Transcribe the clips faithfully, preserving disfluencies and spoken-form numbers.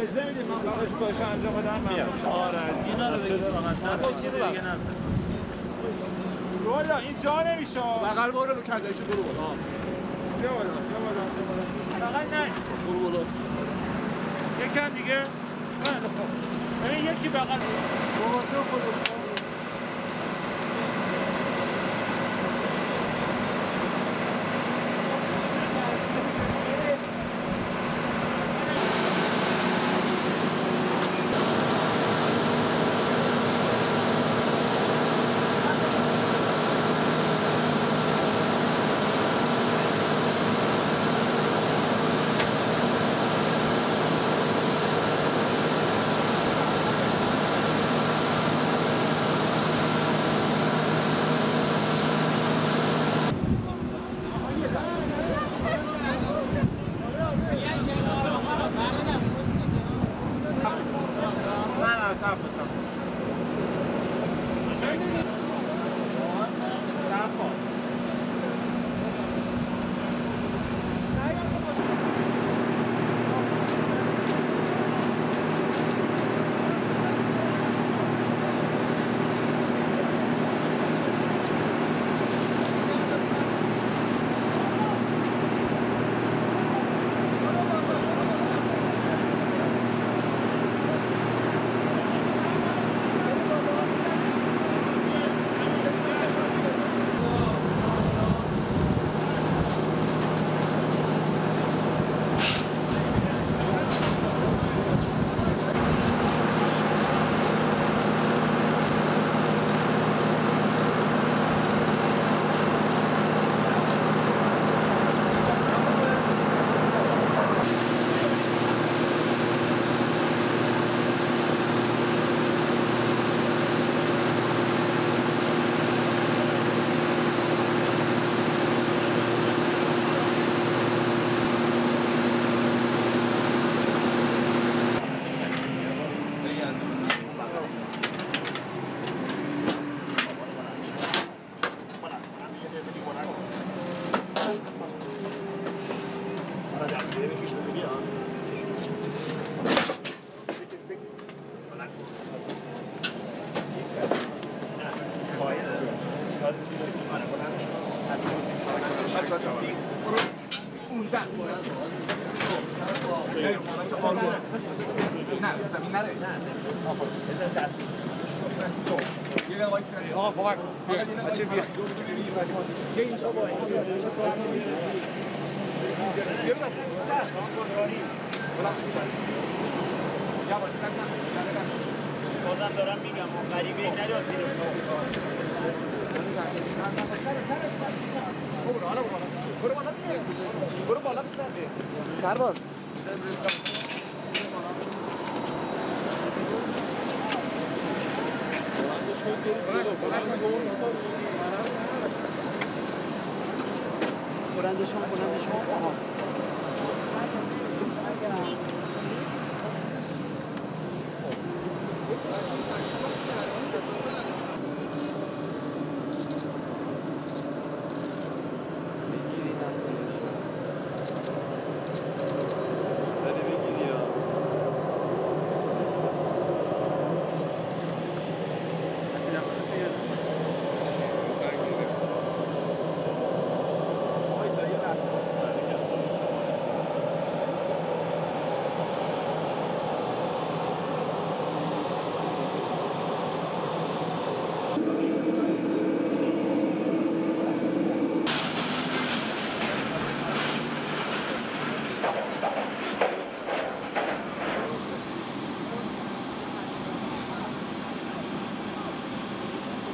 Bak Serbaz. Burandeşan, burandeşan. Aha.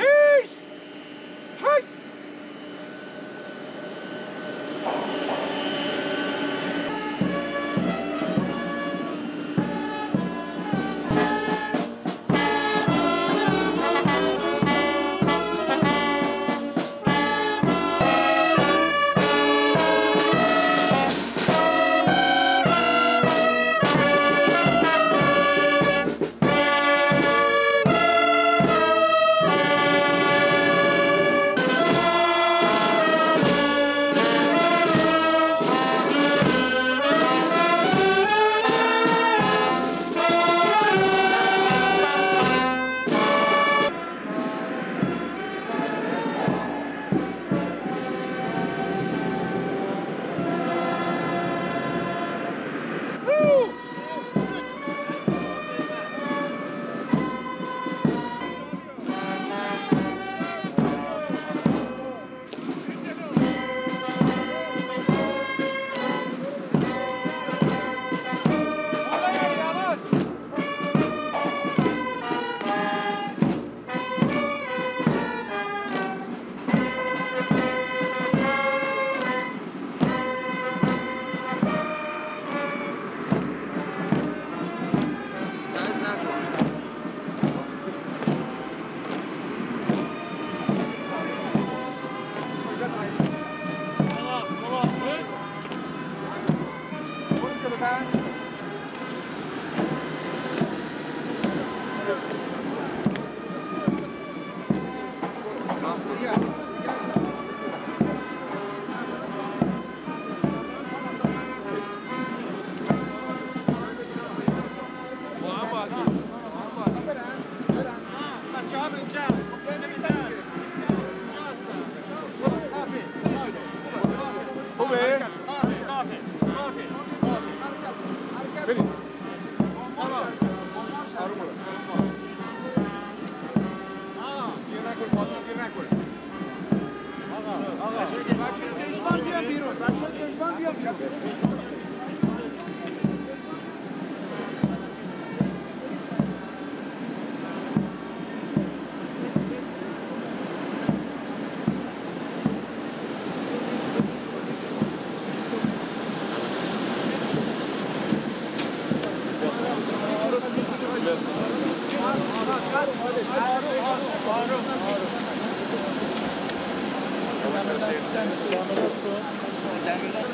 Hey! Anfang.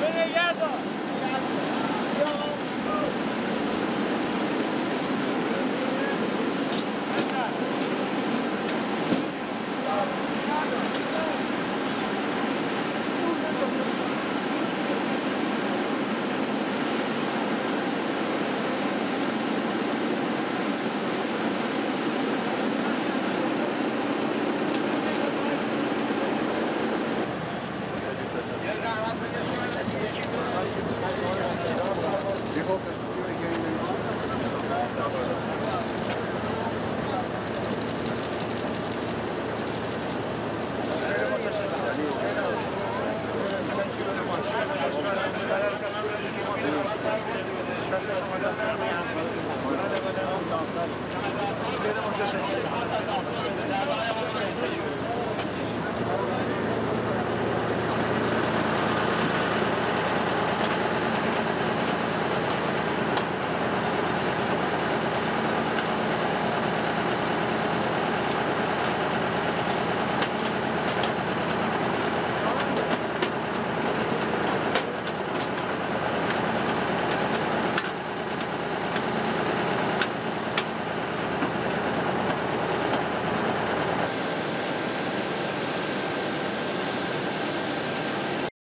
Beni gel.